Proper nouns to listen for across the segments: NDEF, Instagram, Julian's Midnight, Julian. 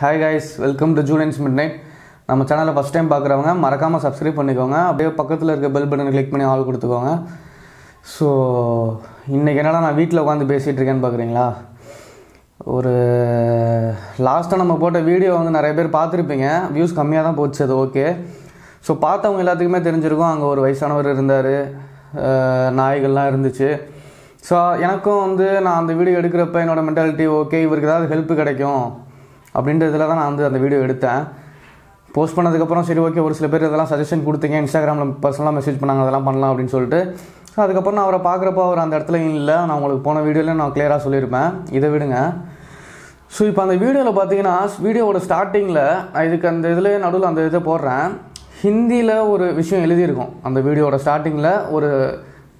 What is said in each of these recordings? Hi guys, welcome to Julian's Midnight. If you are first time to subscribe to the bell button and click on the bell button. So, today I am going to basic trick. Last time we made a video on the views are okay. So, if you know the video. அப்படின்றதுல தான் நான் அந்த video எடுத்தேன் post பண்ணதுக்கு அப்புறம் சரி okay ஒரு சில பேர் இதெல்லாம் சஜஷன் கொடுத்தீங்க Instagramல पर्सनலா மெசேஜ் பண்ணாங்க அதெல்லாம் பண்ணலாம் அப்படினு சொல்லிட்டு சோ அதுக்கு அப்புறம் அவரை பார்க்கறப்ப அவர் அந்த இடத்துல இல்ல நான் உங்களுக்கு போன வீடியோல நான் கிளியரா சொல்லி இருப்பேன் இத விடுங்க சோ இப்போ அந்த வீடியோல பாத்தீங்கன்னா வீடியோவோட ஸ்டார்டிங்ல இதுக்கு அந்த இதுல நடுவுல அந்த இத போடுறேன் ஹிந்தில ஒரு விஷயம் எழுதி இருக்கும் அந்த வீடியோவோட ஸ்டார்டிங்ல ஒரு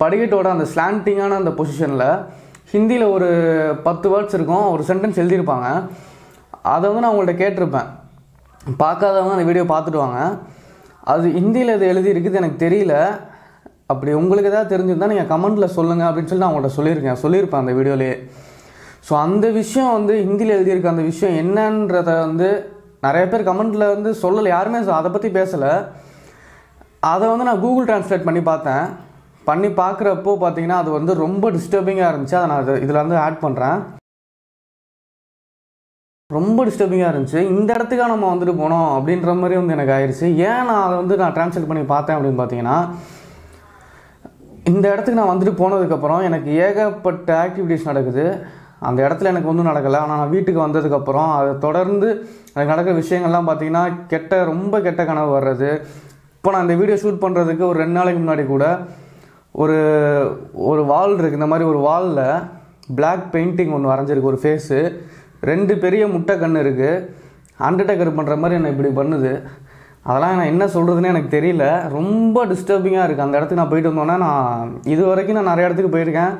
படிகட்டோட அந்த ஸ்லாண்டிங்கான அந்த பொசிஷன்ல ஹிந்தில ஒரு 10 words இருக்கும் ஒரு சென்டென்ஸ் எழுதி இருப்பாங்க That's why I will tell you about it. I will tell you about it. ரொம்ப டிஸ்டர்பிங்கா இருந்துச்சு இந்த இடத்துக்கு நாம வந்துட்டு போறோம் அப்படின்ற மாதிரி வந்து எனக்கு ஆயிருச்சு ஏன் நான் வந்து நான் ட்ரான்ஸ்லேட் பண்ணி பார்த்தேன் அப்படினு பாத்தீங்கன்னா இந்த இடத்துக்கு நான் வந்துட்டு போனதுக்கு அப்புறம் எனக்கு ஏகப்பட்ட ஆக்டிவிட்டீஸ் நடக்குது அந்த இடத்துல எனக்கு ஒண்ணும் நடக்கல ஆனா நான் வீட்டுக்கு வந்ததுக்கு அப்புறம் அது தொடர்ந்து எனக்கு நடக்கிற விஷயங்கள் எல்லாம் பாத்தீங்கன்னா கெட்ட ரொம்ப கெட்ட கனவு வர்றது இப்போ நான் இந்த வீடியோ ஷூட் பண்றதுக்கு ஒரு 2 நாளைக்கு முன்னாடி கூட ஒரு வால் இருக்கு இந்த மாதிரி ஒரு வால்ல black painting ஒன்னு வரைஞ்சிருக்கு ஒரு ஃபேஸ் ரெண்டு பெரிய முட்டை கண்ணு இருக்கு அண்டர்டேக்கர் பண்ற மாதிரி என்ன இப்படி பண்ணுது அதலாம் நான் என்ன சொல்றதுன்னு எனக்கு தெரியல ரொம்ப டிஸ்டர்பிங்கா இருக்கு அந்த இடத்துக்கு நான் போயிட்டு வந்தேனா நான் இது வரைக்கும் நான் நிறைய இடத்துக்கு போயிருக்கேன்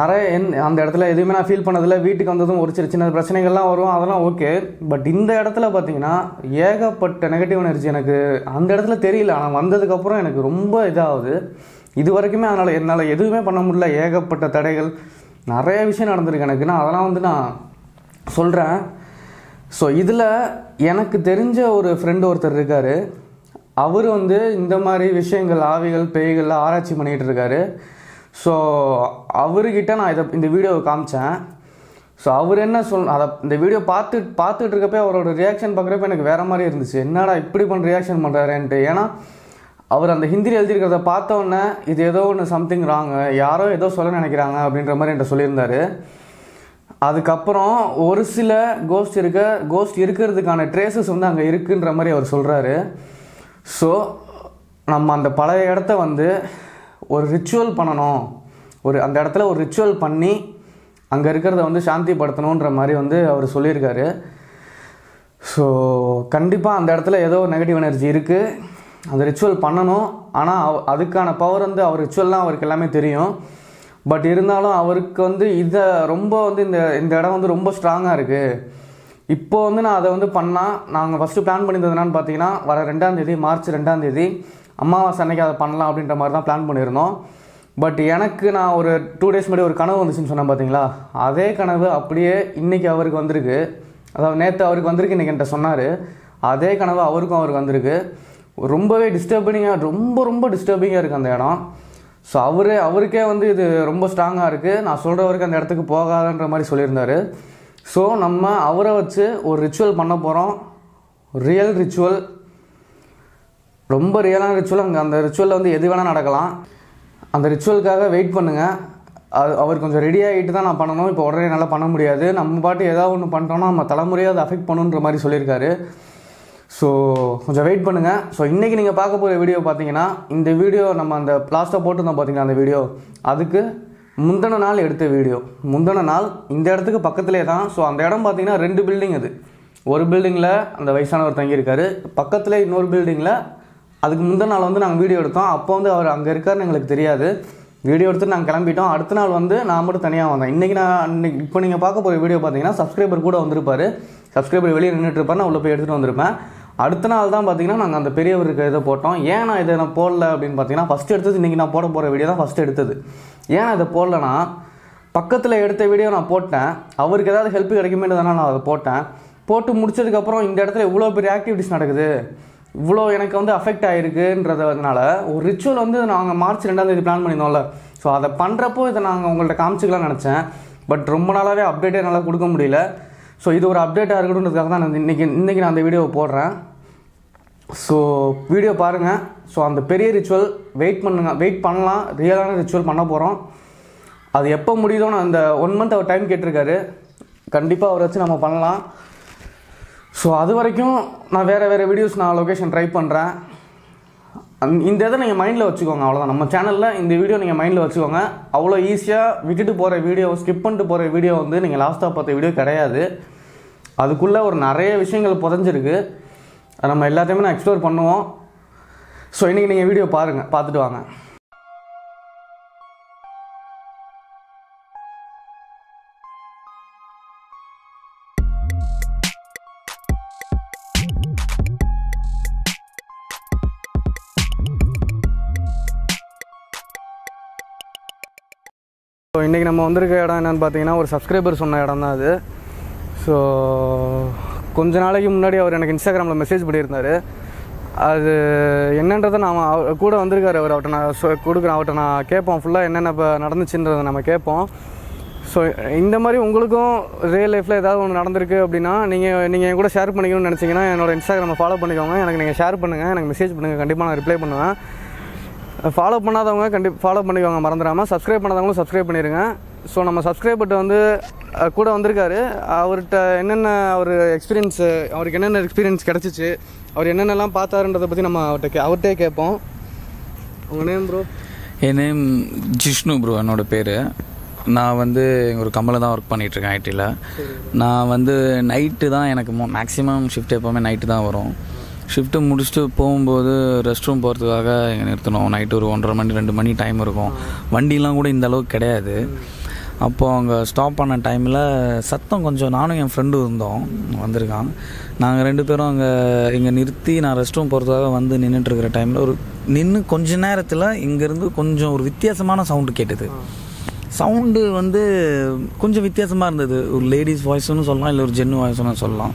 நிறைய அந்த இடத்துல எதுமே நான் ஃபீல் பண்ணது இல்ல வீட்டுக்கு வந்ததும் ஒரு சின்ன பிரச்சனைகள் எல்லாம் வரும் அதெல்லாம் ஓகே பட் இந்த இடத்துல பாத்தீங்கன்னா ஏகப்பட்ட நெகட்டிவ் எனர்ஜி எனக்கு அந்த இடத்துல தெரியல நான் வந்ததுக்கு அப்புறம் எனக்கு ரொம்ப இதாகுது இது வரைக்கும் என்னால எதுவுமே பண்ண முடியல ஏகப்பட்ட தடைகள் நிறைய விஷயம் நடந்துருக்கு எனக்கு நான் அதலாம் வந்து நான் சொல்றேன் சோ இதுல எனக்கு தெரிஞ்ச ஒரு friend ஒருத்தர் இருக்காரு அவர் வந்து இந்த மாதிரி விஷயங்கள் ஆவிகள் பேய்கள் ஆராய்ச்சி பண்ணிட்டு இருக்காரு சோ அவர் கிட்ட நான் இந்த வீடியோவை காமிச்சேன் சோ அவர் என்ன சொன்னாரு இந்த வீடியோ பார்த்துட்டு இருக்கப்ப அவரோட ரியாக்ஷன் பார்க்கறப்ப எனக்கு வேற மாதிரி இருந்துச்சு என்னடா இப்படி பண்ற ரியாக்ஷன் பண்றாரேன்னு ஏனா அவர் அந்த ஹிந்தில எழுதி இருக்கத பார்த்த உடனே இது ஏதோ ஒன்னு சம்திங் wrong யாரோ ஏதோ சொல்ல நினைக்கிறாங்க அப்படின்ற மாதிரி என்ன சொல்லியிருந்தாரு அதுக்கப்புறம் ஒரு சில கோஸ்ட் இருக்குிறதுக்கான ட்ரேसेस வந்து அங்க இருக்குன்ற மாதிரி அவர் சொல்றாரு சோ நம்ம அந்த பழைய இடத்தை வந்து ஒரு ரிச்சுவல் பண்ணனும் ஒரு அந்த இடத்துல ஒரு ரிச்சுவல் பண்ணி அங்க இருக்குறத வந்து சாந்தி படுத்தணும்ன்ற மாதிரி வந்து அவர் சொல்லிருக்காரு சோ கண்டிப்பா அந்த இடத்துல ஏதோ நெகட்டிவ் எனர்ஜி இருக்கு அந்த ரிச்சுவல் பண்ணனும் ஆனா அதுக்கான பவர் வந்து அவர் ரிச்சுவல்லாம் அவருக்கு எல்லாமே தெரியும் பட் இருந்தாலும் அவருக்கு வந்து இத ரொம்ப வந்து இந்த இடம் வந்து ரொம்ப ஸ்ட்ராங்கா இருக்கு இப்போ வந்து நான் அத வந்து பண்ணா நாங்க ஃபர்ஸ்ட் பிளான் பண்ணிருந்தது என்னன்னு பாத்தீங்கன்னா வர 2ஆம் தேதி மார்ச் 2ஆம் தேதி அமாவாசை அன்னைக்கு அத பண்ணலாம் அப்படின்ற மாதிரி தான் பிளான் பண்ணிருந்தோம் பட் எனக்கு நான் ஒரு 2 டேஸ் முன்னாடி ஒரு கனவு வந்துச்சுன்னு சொன்னா பாத்தீங்களா அதே கனவு அப்படியே இன்னைக்கு அவருக்கு வந்திருக்கு அதாவது நேத்து அவருக்கு வந்திருக்கு இன்னைக்கு என்ன சொன்னாரு அதே கனவு அவருக்கு வந்திருக்கு ரொம்பவே டிஸ்டர்பிங்கா ரொம்ப டிஸ்டர்பிங்கா இருக்கு அந்த இடம் So அவர்க்கே வந்து இது ரொம்ப ஸ்ட்ராங்கா இருக்கு நான் சொல்ற வரைக்கும் அந்த இடத்துக்கு போகாதன்ற மாதிரி சொல்லிருந்தாரு சோ நம்ம அவரை வச்சு ஒரு ரிச்சுவல் பண்ண போறோம் ரியல் ரிச்சுவல் ரொம்ப ரியலான ரிச்சுவல் அந்த ரிச்சுவல்ல வந்து எது வேணா நடக்கலாம் அந்த ரிச்சுவலுக்காக வெயிட் பண்ணுங்க அவர் கொஞ்சம் ரெடி ஆயிட்டு தான் நான் பண்ணனும் இப்போ உடனே என்னால பண்ண முடியாது நம்ம பாட்டு ஏதா ஒன்னு பண்ணிட்டோம்னா நம்ம தலைமுறையை அது அஃபெக்ட் பண்ணுன்ற மாதிரி சொல்லிருக்காரு So கொஞ்சம் வெயிட் பண்ணுங்க சோ இன்னைக்கு நீங்க பார்க்க போற வீடியோ பாத்தீங்கன்னா இந்த வீடியோ நம்ம அந்த பிளாஸ்டர் போட்டுதான் பாத்தீங்கன்னா அந்த வீடியோ அதுக்கு முந்தின நாள் எடுத்த வீடியோ முந்தின நாள் இந்த இடத்துக்கு பக்கத்துலயே தான் சோ அந்த இடம் பாத்தீங்கன்னா ரெண்டு பில்டிங் அது ஒரு பில்டிங்ல அந்த வயசானவர் தங்கி இருக்காரு பக்கத்துல இன்னொரு பில்டிங்ல அதுக்கு முந்தின நாள் வந்து நாங்க வீடியோ எடுத்தோம் அப்போ வந்து அவர் அங்க இருக்காருன்னு உங்களுக்கு தெரியாது வீடியோ எடுத்து நாங்க கிளம்பிட்டோம் அடுத்த நாள் வந்து நான் மட்டும் தனியா வந்தேன் இன்னைக்கு நான் இப்போ நீங்க பார்க்க போற வீடியோ பாத்தீங்கன்னா சப்ஸ்கிரைபர் கூட வந்திருப்பாரு சப்ஸ்கிரைபர் வெளிய நின்னுட்டு இருப்பாரு உள்ள போய் எடுத்துட்டு வந்திருப்பேன் அடுத்த நாள் தான் பாத்தீங்கன்னா நாங்க அந்த பெரியவருக்கு இத போட்டோம் ஏன் நான் இத நான் போடல அப்படினு பாத்தீங்கன்னா ஃபர்ஸ்ட் எடுத்தது இன்னைக்கு நான் போட போற வீடியோ தான் ஃபர்ஸ்ட் எடுத்தது ஏன் இத போடலனா பக்கத்துல எடுத்த வீடியோ நான் போட்டேன் அவருக்கு ஏதாவது ஹெல்ப் கிடைக்குமேன்றதால நான் அத போட்டேன் போட்டு முடிச்சதுக்கப்புறம் இந்த இடத்துல இவ்வளோ பெரிய ஆக்டிவிட்டிஸ் நடக்குது, இவ்வளோ எனக்கு வந்து அஃபெக்ட் ஆகிருக்குன்றதுனால ஒரு ரிச்சுவல் வந்து நாங்கள் மார்ச் 2ஆம் தேதி பிளான் பண்ணியிருந்தோம்ல, ஸோ அதை பண்ணுறப்போ இதை நாங்கள் உங்கள்கிட்ட காமிச்சிக்கலாம்னு நினச்சேன். பட் ரொம்ப நாளாகவே அப்டேட்டே என்னால் கொடுக்க முடியல. ஸோ இது ஒரு அப்டேட்டாக இருக்கணுன்றதுக்காக தான் நான் இன்றைக்கி நான் அந்த வீடியோவை போடுறேன். ஸோ வீடியோ பாருங்கள். ஸோ அந்த பெரிய ரிச்சுவல் வெயிட் பண்ணலாம், ரியலான ரிச்சுவல் பண்ண போகிறோம். அது எப்போ முடியுதோன்னு அந்த 1 மந்த் அவர் டைம் கேட்டிருக்காரு. கண்டிப்பாக அவரை வச்சு நம்ம பண்ணலாம். ஸோ அது வரைக்கும் நான் வேறு வீடியோஸ் நான் லொக்கேஷன் ட்ரை பண்ணுறேன். இந்த இதை நீங்கள் மைண்டில் வச்சுக்கோங்க, அவ்வளோதான். நம்ம சேனலில் இந்த வீடியோ நீங்கள் மைண்டில் வச்சுக்கோங்க. அவ்வளோ ஈஸியாக விட்டுட்டு போகிற வீடியோ, ஸ்கிப் பண்ணிட்டு போகிற வீடியோ வந்து நீங்கள் லாஸ்ட்டாக பார்த்த வீடியோ கிடையாது. அதுக்குள்ளே ஒரு நிறைய விஷயங்கள் புதஞ்சிருக்கு. நம்ம எல்லாத்தையுமே நான் எக்ஸ்ப்ளோர் பண்ணுவோம். ஸோ இன்றைக்கி நீங்கள் வீடியோ பாருங்கள், பார்த்துட்டு வாங்க. ஸோ இன்றைக்கி நம்ம வந்திருக்க இடம் என்னென்னு பார்த்தீங்கன்னா ஒரு சப்ஸ்கிரைபர் சொன்ன இடம் தான் அது. ஸோ கொஞ்ச நாளைக்கு முன்னாடி அவர் எனக்கு இன்ஸ்டாகிராமில் மெசேஜ் பண்ணியிருந்தார். அது என்னன்றதை நான் கூட வந்திருக்காரு. அவர் அவர்கிட்ட நான் கொடுக்குறேன், அவர்கிட்ட நான் கேட்போம் ஃபுல்லாக என்னென்ன இப்போ நடந்துச்சுன்றதை நம்ம கேட்போம். ஸோ இந்த மாதிரி உங்களுக்கும் ரியல் லைஃப்பில் ஏதாவது ஒன்று நடந்திருக்கு அப்படின்னா நீங்கள் என் கூட ஷேர் பண்ணிக்கணும்னு நினச்சிங்கன்னா என்னோடய இன்ஸ்டாகிராமை ஃபாலோ பண்ணிக்கோங்க. எனக்கு நீங்கள் ஷேர் பண்ணுங்கள், எனக்கு மெசேஜ் பண்ணுங்கள், கண்டிப்பாக நான் ரிப்ளை பண்ணுவேன். ஃபாலோ பண்ணாதவங்க ஃபாலோ பண்ணிக்கோங்க மறந்துடாமல். சப்ஸ்கிரைப் பண்ணாதவங்களும் சப்ஸ்கிரைப் பண்ணிடுங்க. ஸோ நம்ம சப்ஸ்கிரைபர்கிட்ட வந்து கூட வந்திருக்காரு. அவர்கிட்ட என்னென்ன அவர் எக்ஸ்பீரியன்ஸ், அவருக்கு என்னென்ன எக்ஸ்பீரியன்ஸ் கிடச்சிச்சு, அவர் என்னென்னலாம் பார்த்தாருன்றதை பற்றி நம்ம அவர்கிட்டே கேட்போம். உங்கள் நேம் ப்ரோ? என் நேம் ஜிஷ்ணு ப்ரோ, என்னோடய பேர். நான் வந்து ஒரு கம்பெனியில் தான் ஒர்க் பண்ணிகிட்ருக்கேன், ஐடியில். நான் வந்து நைட்டு தான், எனக்கு மேக்ஸிமம் ஷிஃப்ட் எப்போவுமே நைட்டு தான் வரும். ஷிஃப்ட்டு முடிச்சுட்டு போகும்போது ரெஸ்ட் ரூம் போகிறதுக்காக எங்கே நிறுத்தணும், நைட்டு ஒரு 1:30 மணி 2 மணி டைம் இருக்கும். வண்டிலாம் கூட இந்த அளவுக்கு கிடையாது. அப்போது அங்கே ஸ்டாப் பண்ண டைமில் சத்தம் கொஞ்சம், நானும் என் ஃப்ரெண்டும் இருந்தோம், வந்திருக்கான். நாங்கள் 2 பேரும் இங்கே நிறுத்தி நான் ரெஸ்ட் ரூம் போகிறதுக்காக வந்து நின்றுட்டுருக்கிற டைமில் ஒரு கொஞ்ச நேரத்தில் இங்கேருந்து கொஞ்சம் ஒரு வித்தியாசமான சவுண்டு கேட்டது. சவுண்டு வந்து கொஞ்சம் வித்தியாசமாக இருந்தது. ஒரு லேடிஸ் வாய்ஸ்னு சொல்லலாம், இல்லை ஒரு ஜென்னு வாய்ஸ்னு சொல்லலாம்.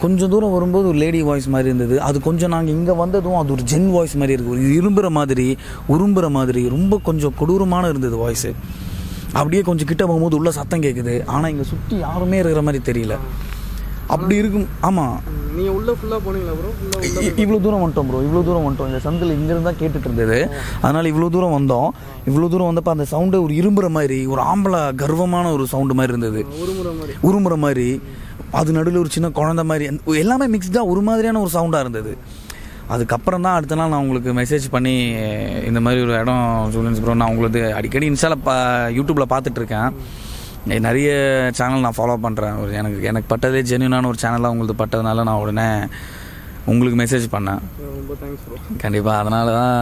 கொஞ்சம் தூரம் வரும்போது ஒரு லேடி வாய்ஸ் மாதிரி இருந்தது. அது கொஞ்சம் நாங்கள் இங்கே வந்ததும் அது ஒரு ஜென் வாய்ஸ் மாதிரி இருக்குது, ஒரு உரும்புற மாதிரி ரொம்ப கொஞ்சம் கொடூரமான இருந்தது வாய்ஸு. அப்படியே கொஞ்சம் கிட்ட போகும்போது உள்ள சத்தம் கேட்குது, ஆனால் இங்கே சுற்றி யாருமே இருக்கிற மாதிரி தெரியல, அப்படி இருக்கும். ஆமாம், நீங்கள் உள்ளே ஃபுல்லாக போனீங்களா ப்ரோ? இவ்வளோ தூரம் வந்துட்டோம் இந்த சந்தில் இங்கேருந்து தான் கேட்டுட்டு இருந்தது, அதனால் இவ்வளோ தூரம் வந்தப்போ அந்த சவுண்டு ஒரு இரும்புற மாதிரி, ஒரு ஆம்பளை கர்வமான ஒரு சவுண்டு மாதிரி இருந்தது, உரும்புற மாதிரி. அது நடுவில் ஒரு சின்ன குழந்த மாதிரி, எல்லாமே மிக்ஸ்டாக ஒரு மாதிரியான ஒரு சவுண்டாக இருந்தது. அதுக்கப்புறம் தான் அடுத்த நாள் நான் உங்களுக்கு மெசேஜ் பண்ணி, இந்த மாதிரி ஒரு இடம் ஜூலியன்ஸ் ப்ரோ, நான் உங்களுக்கு அடிக்கடி இன்ஸ்டாவில் யூடியூப்பில் பார்த்துட்ருக்கேன், நிறைய சேனல் நான் ஃபாலோ பண்ணுறேன். ஒரு எனக்கு பட்டதே ஜென்யூனான ஒரு சேனலாக உங்களுக்கு பட்டதுனால நான் உடனே உங்களுக்கு மெசேஜ் பண்ணேன். ரொம்ப தேங்க்ஸ் ப்ரோ. கண்டிப்பாக அதனால தான்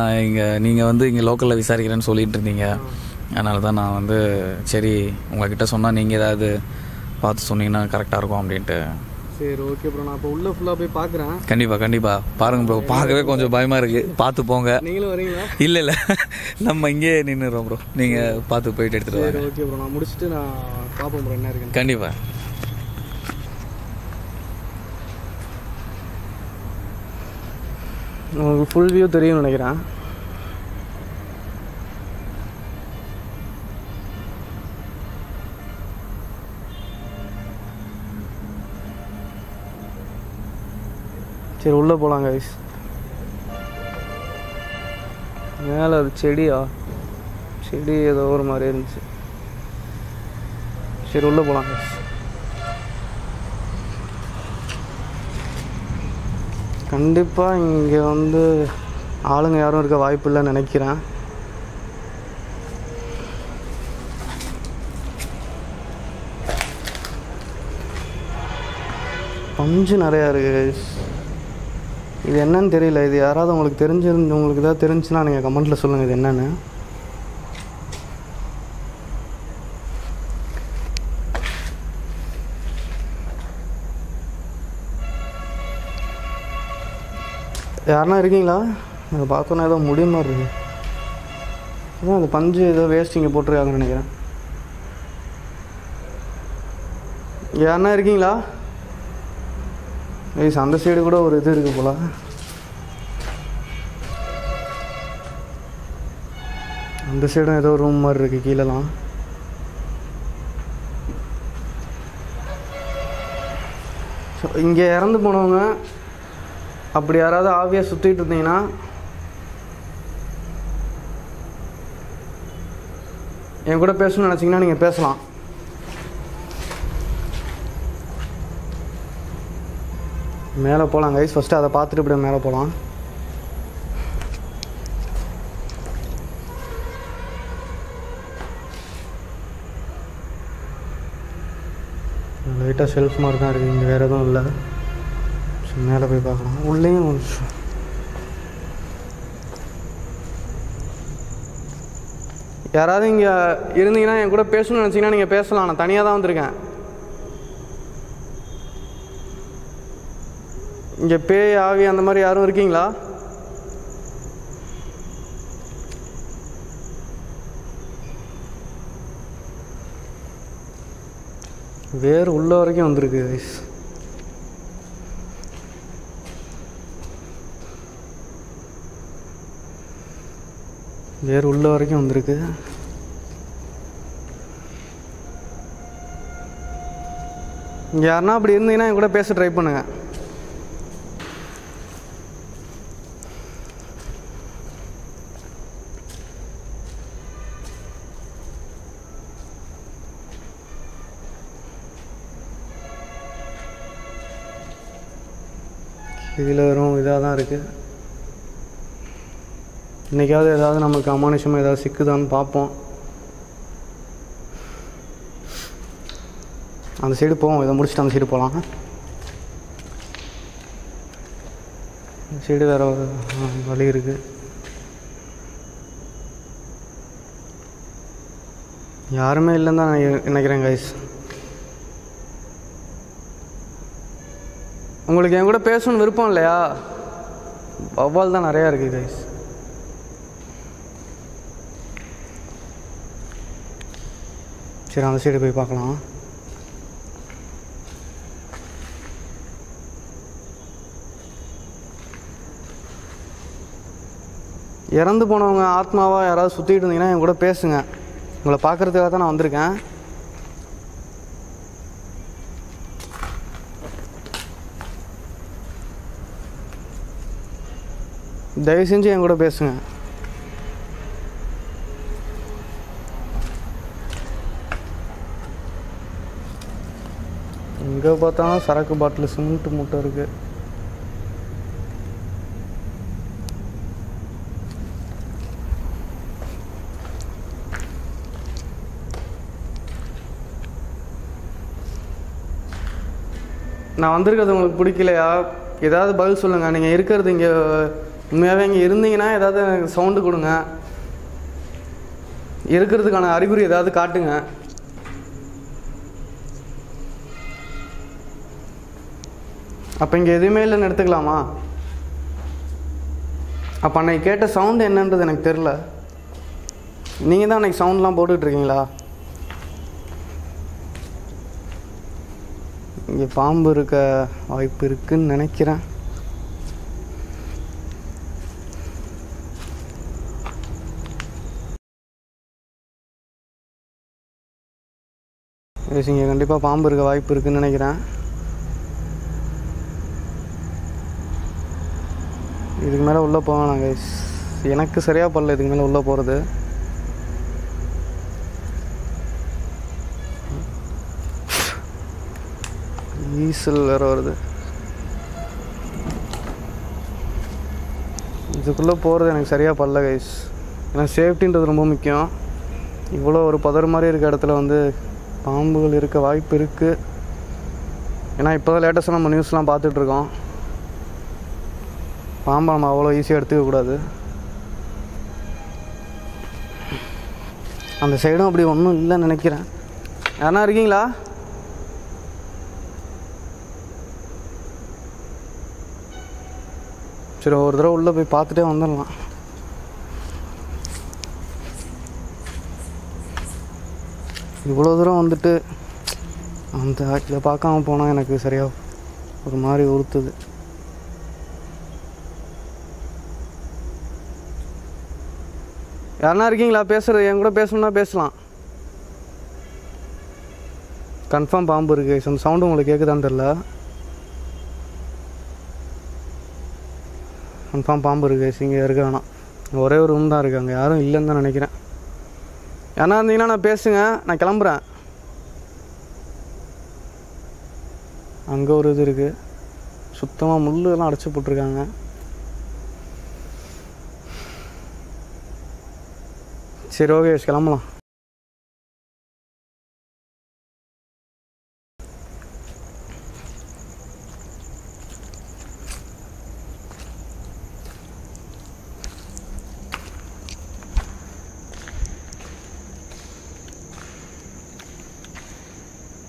நீங்கள் லோக்கலில் விசாரிக்கிறேன்னு சொல்லிகிட்டு இருந்தீங்க, அதனால தான் நான் வந்து சரி உங்கள்கிட்ட சொன்னால் நீங்கள் ஏதாவது பார்த்து சொன்னீங்கன்னா கரெக்டாக இருக்கும் அப்படின்ட்டு. சரி, ஓகே ப்ரோ, நான் இப்போ உள்ளே ஃபுல்லாக போய் பார்க்குறேன். கண்டிப்பாக பாருங்கள் ப்ரோ, பார்க்கவே கொஞ்சம் பயமாக இருக்குது, பார்த்து போங்க. நீங்களும் வரீங்களா? இல்லை நம்ம இங்கே நின்றுடுறோம் ப்ரோ, நீங்கள் பார்த்து போயிட்டு எடுத்துகிட்டு வரீங்க. ஓகே ப்ரோ, நான் முடிச்சுட்டு நான் பார்ப்போம் ப்ரோ என்ன இருக்குன்னு. கண்டிப்பாக. உங்களுக்கு ஃபுல் வியூ தெரியும்னு நினைக்கிறேன். சரி, உள்ளே போகலாம் கைஸ். மேலே அது செடி ஏதோ ஒரு மாதிரி இருந்துச்சு. சரி, உள்ளே போகலாம் கைஸ். கண்டிப்பாக இங்கே வந்து ஆளுங்க யாரும் இருக்க வாய்ப்பு இல்லைன்னு நினைக்கிறேன். பஞ்சு நிறையா இருக்குது கைஸ். இது என்னன்னு தெரியல. இது யாராவது உங்களுக்கு உங்களுக்கு ஏதாவது தெரிஞ்சுன்னா நீங்கள் கமெண்ட்டில் சொல்லுங்கள் இது என்னென்னு. யாருன்னா இருக்கீங்களா? அதை பார்த்தோன்னா ஏதோ முடிய மாதிரி இருக்குது. அதான் அது பஞ்சு ஏதோ வேஸ்டிங்க போட்டிருக்காங்கன்னு நினைக்கிறேன். யாருன்னா இருக்கீங்களா? ஏய், அந்த சைடு கூட ஒரு இது இருக்குது போல. அந்த சைடும் ஏதோ ரூம் மாதிரி இருக்குது கீழெலாம். ஸோ இங்கே இறந்து போனவங்க அப்படி யாராவது ஆவியாக சுற்றிட்டு இருந்தீங்கன்னா என் கூட பேசணும்னு நினச்சிங்கன்னா நீங்கள் பேசலாம். மேலே போகலாம் கைஸ். ஃபஸ்ட்டு அதை பார்த்துட்டு இப்படி மேலே போகலாம். லைட்டாக ஷெல்ஃப் மாதிரி தான் இருக்குது, இங்கே வேறு எதுவும் இல்லை. ஸோ மேலே போய் பார்க்கலாம். உள்ளேயும் யாராவது இங்கே இருந்தீங்கன்னா என் கூட பேசணும்னு நினச்சிங்கன்னா நீங்கள் பேசலாம். நான் தனியாக தான் வந்திருக்கேன். இங்கே பேய் ஆவி அந்த மாதிரி யாரும் இருக்கீங்களா? வேறு உள்ள வரைக்கும் வந்திருக்கு கைஸ். வேறு உள்ள வரைக்கும் வந்திருக்கு. இங்கே யாருன்னா அப்படி இருந்தீங்கன்னா என் கூட பேச ட்ரை பண்ணுங்கள். இதில் வெறும் இதாக தான் இருக்குது. இன்றைக்காவது ஏதாவது நமக்கு அமானுஷமாக ஏதாவது சிக்குதான்னு பார்ப்போம். அந்த சைடு போவோம். இதை முடிச்சுட்டு அந்த சைடு போகலாம். அந்த சைடு வேறு வழி இருக்குது. யாருமே இல்லைன்னு தான் நான் நினைக்கிறேன் கைஸ். உங்களுக்கு என் கூட பேசணும்னு விருப்பம் இல்லையா? வவ்வால் தான் நிறையா இருக்குது கைஸ். சரி, அந்த சைடு போய் பார்க்கலாம். இறந்து போனவங்க ஆத்மாவாக யாராவது சுற்றிட்டு இருந்தீங்கன்னா என் கூட பேசுங்க. உங்களை பார்க்குறதுக்காக தான் நான் வந்திருக்கேன். தயவு செஞ்சு என் கூட பேசுங்க. எங்கே பார்த்தாலும் சரக்கு பாட்டில் சிமெண்ட் மூட்டை இருக்குது. நான் வந்திருக்கிறது உங்களுக்கு பிடிக்கலையா? ஏதாவது பதில் சொல்லுங்கள். நீங்கள் இருக்கிறது இங்கே உண்மையாகவே இங்கே இருந்தீங்கன்னா ஏதாவது எனக்கு சவுண்டு கொடுங்க. இருக்கிறதுக்கான அறிகுறி ஏதாவது காட்டுங்க. அப்போ இங்கே எதுவுமே இல்லைன்னு எடுத்துக்கலாமா? அப்போ அன்னைக்கு கேட்ட சவுண்டு என்னன்றது எனக்கு தெரில. நீங்கள் தான் அன்றைக்கி சவுண்ட்லாம் போட்டுட்ருக்கீங்களா? இங்கே பாம்பு இருக்க வாய்ப்பு இருக்குதுன்னு நினைக்கிறேன். இங்கே கண்டிப்பாக பாம்பு இருக்க வாய்ப்பு இருக்குதுன்னு நினைக்கிறேன். இதுக்கு மேலே உள்ளே போவேன் நான் கைஸ். எனக்கு சரியாக படல இதுக்கு மேலே உள்ளே போகிறது. ஈசல் வேறு வருது. இதுக்குள்ளே போகிறது எனக்கு சரியாக படல கைஸ். ஏன்னா சேஃப்டின்றது ரொம்ப முக்கியம். இவ்வளோ ஒரு பதற மாதிரி இருக்க இடத்துல வந்து பாம்புகள் இருக்க வாய்ப்பு இருக்குது. ஏன்னா இப்போ தான் லேட்டஸ்ட்டாக நம்ம நியூஸ்லாம் பார்த்துட்ருக்கோம். பாம்பை நம்ம அவ்வளோ ஈஸியாக எடுத்துக்கக்கூடாது. அந்த சைடும் அப்படி ஒன்றும் இல்லைன்னு நினைக்கிறேன். யாருன்னா இருக்கீங்களா? சரி, ஒரு தடவை உள்ளே போய் பார்த்துட்டே வந்துடலாம். இவ்வளோ தூரம் வந்துட்டு அந்த இதை பார்க்காம போனால் எனக்கு சரியாக ஒரு மாதிரி உறுத்துது. யாருன்னா இருக்கீங்களா? பேசுகிறது என் கூட பேசணும்னா பேசலாம். கன்ஃபார்ம் பாம்பு இருக்குது. அந்த சவுண்டு உங்களுக்கு கேட்குதான்னு தெரில. கன்ஃபார்ம் பாம்பு இருக்குது. இங்கே இருக்க வேணாம். ஒரே ஒரு ரூம் தான் இருக்குது. அங்கே யாரும் இல்லைன்னு தான் நினைக்கிறேன். யாரா இருந்தீங்கன்னா நான் பேசுங்க, நான் கிளம்புறேன். அங்கே ஒரு இது இருக்குது. சுத்தமாக முள்ளெல்லாம் அடைச்சி போட்டிருக்காங்க. சரி, ஓகே, கிளம்பலாம்.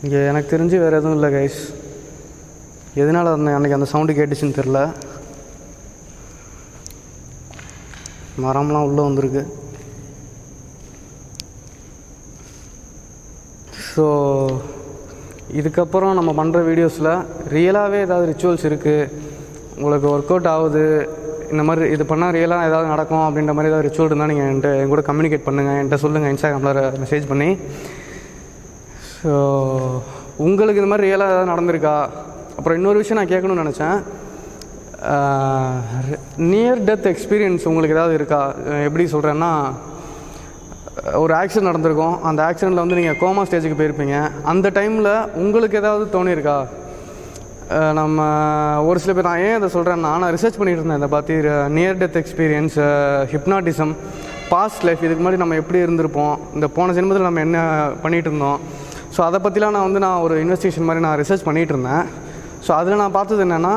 இங்கே எனக்கு தெரிஞ்சு வேறு எதுவும் இல்லை கைஸ். எதனால் அன்றைக்கி அந்த சவுண்டு கேட்டுச்சுன்னு தெரில. மரம்லாம் உள்ளே வந்திருக்கு. ஸோ இதுக்கப்புறம் நம்ம பண்ணுற வீடியோஸில் ரியலாகவே ஏதாவது ரிச்சுவல்ஸ் இருக்குது, உங்களுக்கு ஒர்க் அவுட் ஆகுது, இந்த மாதிரி இது பண்ணால் ரியலாக ஏதாவது நடக்கும் அப்படின்ற மாதிரி ஏதாவது ரிச்சுவல் இருந்தால் நீங்கள் என்கிட்ட என் கூட கம்யூனிகேட் பண்ணுங்கள், என்கிட்ட சொல்லுங்கள், இன்ஸ்டாகிராமில் மெசேஜ் பண்ணி. ஸோ உங்களுக்கு இந்த மாதிரி ரியலாக ஏதாவது நடந்திருக்கா? அப்புறம் இன்னொரு விஷயம் நான் கேட்கணும்னு நினச்சேன். நியர் டெத் எக்ஸ்பீரியன்ஸ் உங்களுக்கு ஏதாவது இருக்கா? எப்படி சொல்கிறேன்னா, ஒரு ஆக்சிடென்ட் நடந்திருக்கும், அந்த ஆக்சிடெண்ட்டில் வந்து நீங்கள் கோமா ஸ்டேஜுக்கு போயிருப்பீங்க. அந்த டைமில் உங்களுக்கு ஏதாவது தோணியிருக்கா? நம்ம ஒரு சில பேர், நான் ஏன் அதை சொல்கிறேன்னா, நான் ரிசர்ச் பண்ணிகிட்டு இருந்தேன் இதை பற்றி. Near death experience, hypnotism, past life, இதுக்கு முன்னாடி நம்ம எப்படி இருந்திருப்போம், இந்த போன ஜென்மத்தில் நம்ம என்ன பண்ணிகிட்டு இருந்தோம். ஸோ அதை பற்றிலாம் நான் ஒரு இன்வெஸ்டிகேஷன் மாதிரி நான் ரிசர்ச் பண்ணிகிட்டு இருந்தேன். ஸோ அதில் நான் பார்த்தது என்னென்னா,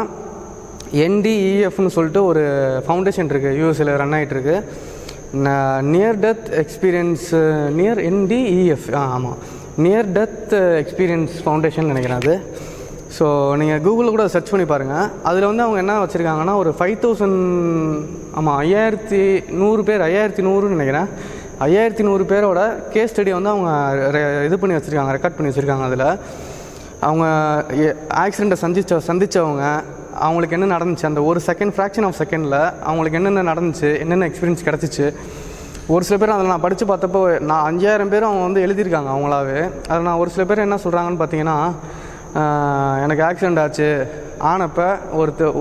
NDEFனு சொல்லிட்டு ஒரு ஃபவுண்டேஷன் இருக்குது, யூஎஸில் ரன் ஆகிட்டுருக்கு. நியர் டெத் எக்ஸ்பீரியன்ஸு NDEF, ஆமாம், நியர் டெத் எக்ஸ்பீரியன்ஸ் ஃபவுண்டேஷன் நினைக்கிறேன் அது. ஸோ நீங்கள் கூகுளில் கூட சர்ச் பண்ணி பாருங்கள். அதில் அவங்க என்ன வச்சுருக்காங்கன்னா, ஒரு 5000, ஆமாம், 5100 பேர், 5100 நினைக்கிறேன், 5100 பேரோட கேஸ் ஸ்டடியை அவங்க இது பண்ணி வச்சுருக்காங்க, ரெக்கார்ட் பண்ணி வச்சுருக்காங்க. அதில் அவங்க ஆக்சிடெண்ட்டை சந்தித்தவங்க, அவங்களுக்கு என்ன நடந்துச்சு, அந்த ஒரு செகண்ட், ஃப்ராக்ஷன் ஆஃப் செகண்டில் அவங்களுக்கு என்னென்ன நடந்துச்சு, என்னென்ன எக்ஸ்பீரியன்ஸ் கிடச்சிச்சு. ஒரு சில பேர் அதில் நான் படித்து பார்த்தப்போ, நான் 5000 பேர் அவங்க எழுதியிருக்காங்க அவங்களாவே. அதில் நான் ஒரு சில பேர் என்ன சொல்கிறாங்கன்னு பார்த்தீங்கன்னா, எனக்கு ஆக்சிடெண்ட் ஆச்சு, ஆனப்போ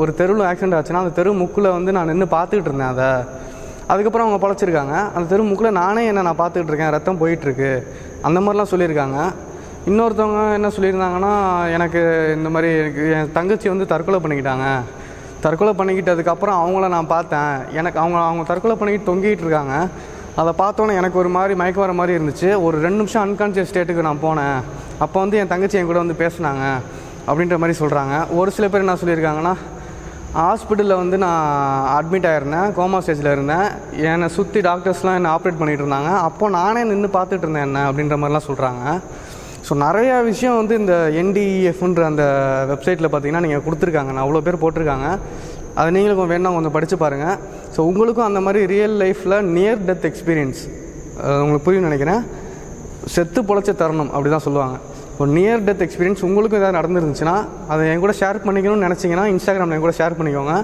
ஒரு தெருவில் ஆக்சிடெண்ட் ஆச்சுன்னா அந்த தெரு முக்கில் நான் நின்று பார்த்துக்கிட்டு இருந்தேன் அதை. அதுக்கப்புறம் அவங்க பழச்சிருக்காங்க, அந்த தெரு முக்கில் நானே நான் பார்த்துக்கிட்டு இருக்கேன், ரத்தம் போயிட்டுருக்கு, அந்த மாதிரிலாம் சொல்லியிருக்காங்க. இன்னொருத்தவங்க என்ன சொல்லியிருந்தாங்கன்னா, எனக்கு இந்த மாதிரி என் தங்கச்சி தற்கொலை பண்ணிக்கிட்டாங்க, தற்கொலை பண்ணிக்கிட்டதுக்கப்புறம் அவங்கள நான் பார்த்தேன், எனக்கு அவங்க தற்கொலை பண்ணிக்கிட்டு தொங்கிக்கிட்டு இருக்காங்க, அதை பார்த்தோன்னே எனக்கு ஒரு மாதிரி மயக்க வர மாதிரி இருந்துச்சு, ஒரு 2 நிமிஷம் அன்கான்ஷியஸ் ஸ்டேட்டுக்கு நான் போனேன், அப்போ என் தங்கச்சி என் கூட பேசினாங்க அப்படின்ற மாதிரி சொல்கிறாங்க. ஒரு சில பேர் என்ன சொல்லியிருக்காங்கன்னா, ஹாஸ்பிட்டலில் நான் அட்மிட் ஆகிருந்தேன், கோமா ஸ்டேஜில் இருந்தேன், என்னை சுற்றி டாக்டர்ஸ்லாம் என்னை ஆப்ரேட் பண்ணிகிட்டு இருந்தாங்க, அப்போது நானே நின்று பார்த்துட்டு இருந்தேன் என்ன அப்படின்ற மாதிரிலாம் சொல்கிறாங்க. ஸோ நிறையா விஷயம் இந்த NDEFன்ற அந்த வெப்சைட்டில் பார்த்தீங்கன்னா நீங்கள் கொடுத்துருக்காங்க, நான் அவ்வளோ பேர் போட்டிருக்காங்க, அதை நீங்களும் வேணா கொஞ்சம் படித்து பாருங்கள். ஸோ உங்களுக்கும் அந்த மாதிரி ரியல் லைஃப்பில் நியர் டெத் எக்ஸ்பீரியன்ஸ், உங்களுக்கு புரியும் நினைக்கிறேன், செத்து பொழைச்ச தரணும் அப்படி தான் சொல்லுவாங்க. ஒரு நியர் டெத் எக்ஸ்பீரியன்ஸ் உங்களுக்கும் ஏதாவது நடந்துருந்துச்சுன்னா அதை என் கூட ஷேர் பண்ணிக்கணும்னு நினச்சிங்கன்னா இன்ஸ்டாகிராமில் என் கூட ஷேர் பண்ணிக்கோங்க.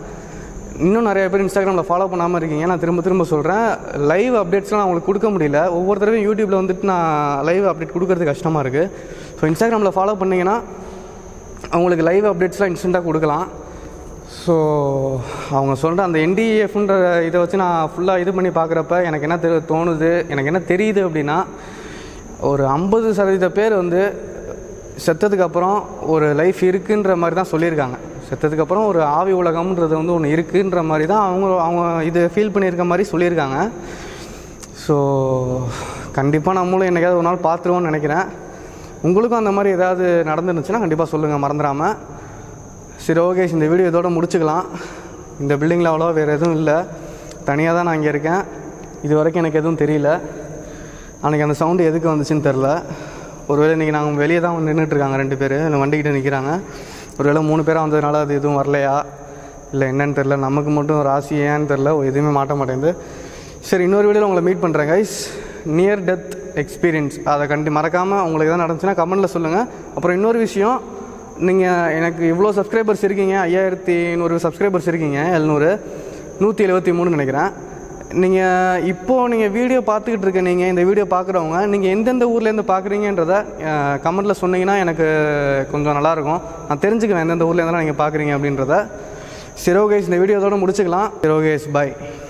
இன்னும் நிறைய பேர் இன்ஸ்டாகிராமில் ஃபாலோ பண்ணாமல் இருக்கீங்க, நான் திரும்ப சொல்கிறேன், லைவ் அப்டேட்ஸ்லாம் நான் உங்களுக்கு கொடுக்க முடியல, ஒவ்வொரு தடவையும் யூடியூப்பில் நான் லைவ் அப்டேட் கொடுக்கறது கஷ்டமாக இருக்குது. ஸோ இன்ஸ்டாகிராமில் ஃபாலோ பண்ணிங்கன்னா அவங்களுக்கு லைவ் அப்டேட்ஸ்லாம் இன்ஸ்டண்ட்டாக கொடுக்கலாம். ஸோ அவங்க சொல்கிற அந்த NDEFன்ற இதை வச்சு நான் ஃபுல்லாக இது பண்ணி பார்க்குறப்ப எனக்கு என்ன தோணுது, எனக்கு என்ன தெரியுது அப்படின்னா, ஒரு 50% பேர் செத்ததுக்கப்புறம் ஒரு லைஃப் இருக்குன்ற மாதிரி தான் சொல்லியிருக்காங்க. செத்ததுக்கப்புறம் ஒரு ஆவி உலகம்ன்றது ஒன்று இருக்குன்ற மாதிரி தான் அவங்க இது ஃபீல் பண்ணியிருக்க மாதிரி சொல்லியிருக்காங்க. ஸோ கண்டிப்பாக நம்மளும் என்னைக்காவது ஒரு நாள் பார்த்துருவோன்னு நினைக்கிறேன். உங்களுக்கும் அந்த மாதிரி ஏதாவது நடந்துருந்துச்சுன்னா கண்டிப்பாக சொல்லுங்கள், மறந்துடாமல். சரி, ஓகே, இந்த வீடியோ இதோட முடிச்சுக்கலாம். இந்த பில்டிங்கில் அவ்வளோ வேறு எதுவும் இல்லை, தனியாக தான் நான் இங்கே இருக்கேன். இது வரைக்கும் எனக்கு எதுவும் தெரியல. அன்றைக்கி அந்த சவுண்டு எதுக்கு வந்துச்சுன்னு தெரில. ஒருவேளை இன்றைக்கி நாங்கள் வெளியே தான் வந்து நின்றுட்டுருக்காங்க, 2 பேர் இல்லை வண்டிக்கிட்டே நிற்கிறாங்க. ஒருவேளை 3 பேராக வந்ததுனால அது எதுவும் வரலையா இல்லை என்னன்னு தெரில. நமக்கு மட்டும் ராசி ஏன்னு தெரில, எதுவுமே மாட்ட மாட்டேங்குது. சரி, இன்னொரு வீடியோவில் உங்களை மீட் பண்ணுறேன் கைஸ். நியர் டெத் எக்ஸ்பீரியன்ஸ் அதை மறக்காமல் உங்களுக்கு எதாவது நடந்துச்சுன்னா கமெண்ட்டில் சொல்லுங்கள். அப்புறம் இன்னொரு விஷயம், நீங்கள் எனக்கு இவ்வளோ சப்ஸ்கிரைபர்ஸ் இருக்கீங்க, 5500 சப்ஸ்கிரைபர்ஸ் இருக்கீங்க, 773 நினைக்கிறேன். நீங்கள் இப்போது நீங்கள் வீடியோ பார்த்துக்கிட்டு இருக்க, நீங்கள் இந்த வீடியோ பார்க்குறவங்க நீங்கள் எந்தெந்த ஊர்லேருந்து பார்க்குறீங்கன்றதை கமெண்ட்டில் சொன்னீங்கன்னா எனக்கு கொஞ்சம் நல்லாயிருக்கும். நான் தெரிஞ்சுக்குவேன் எந்தெந்த ஊர்லேருந்துலாம் நீங்கள் பார்க்குறீங்க அப்படின்றத. சரி ஓகே, இந்த வீடியோவோட முடிச்சுக்கலாம். சரி ஓகே, பாய்.